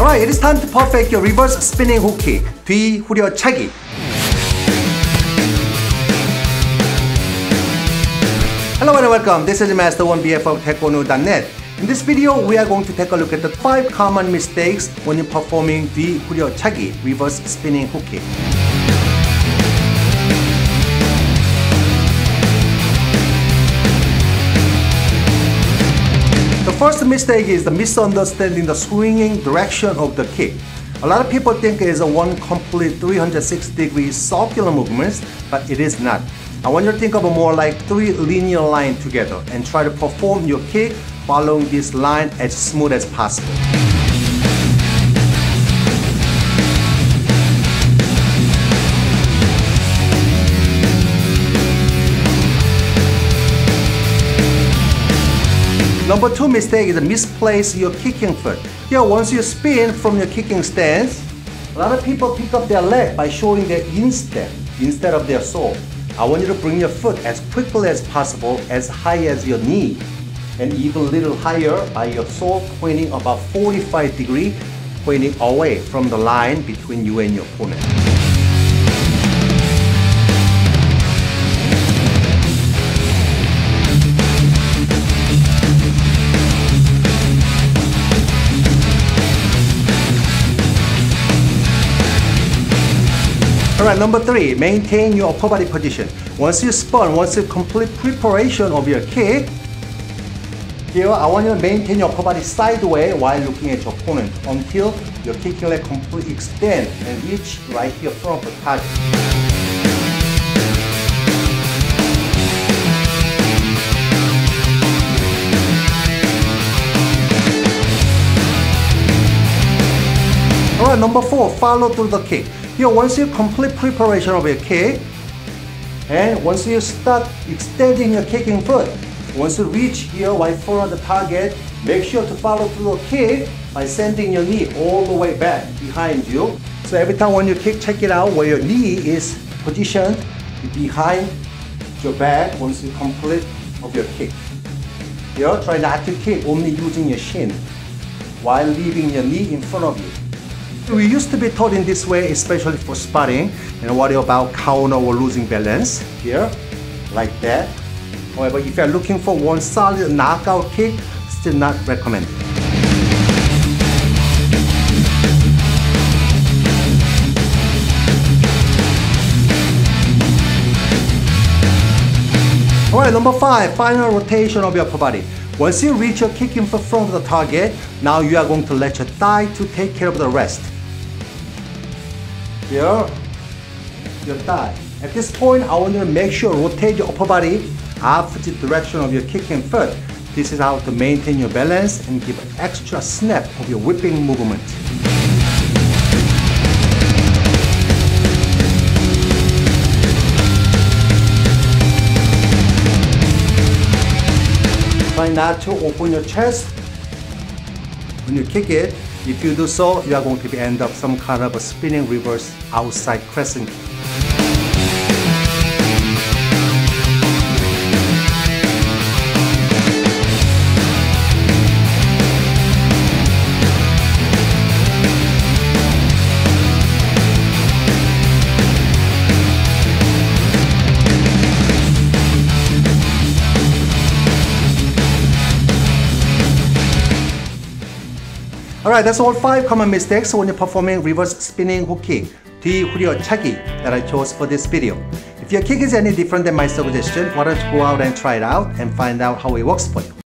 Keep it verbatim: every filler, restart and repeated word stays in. Alright, it is time to perfect your reverse spinning hook kick, 뒤 후려차기. Hello and welcome, this is Master one B F of Taekwondo dot net. In this video, we are going to take a look at the five common mistakes when you're performing 뒤 후려차기, reverse spinning hook kick. The first mistake is the misunderstanding the swinging direction of the kick. A lot of people think it is a one complete three hundred sixty degree circular movement, but it is not. I want you to think of a more like three linear lines together and try to perform your kick following this line as smooth as possible. Number two mistake is to misplace your kicking foot. Here, once you spin from your kicking stance, a lot of people pick up their leg by showing their instep instead of their sole. I want you to bring your foot as quickly as possible, as high as your knee, and even a little higher by your sole pointing about forty-five degrees, pointing away from the line between you and your opponent. Alright, number three, maintain your upper body position. Once you spin, once you complete preparation of your kick, here I want you to maintain your upper body sideways while looking at your opponent until your kicking leg completely extend and reach right here from the target. Alright, number four, follow through the kick. Here, once you complete preparation of your kick, and once you start extending your kicking foot, once you reach here right front of the target, make sure to follow through the kick by sending your knee all the way back behind you. So every time when you kick, check it out where your knee is positioned behind your back once you complete of your kick. Here, try not to kick, only using your shin while leaving your knee in front of you. We used to be taught in this way, especially for sparring and worry about counter or losing balance here, like that. However, if you are looking for one solid knockout kick, still not recommended. Alright, number five, final rotation of your upper body. Once you reach your kick in front of the target, now you are going to let your thigh to take care of the rest. Here, your thigh. At this point, I want you to make sure you rotate your upper body opposite direction of your kicking foot. This is how to maintain your balance and give an extra snap of your whipping movement. Try not to open your chest when you kick it. If you do so, you are going to end up some kind of a spinning reverse outside crescent kick. Alright, that's all five common mistakes when you're performing reverse spinning hook kick, 뒤 후려차기, that I chose for this video. If your kick is any different than my suggestion, why don't you go out and try it out and find out how it works for you.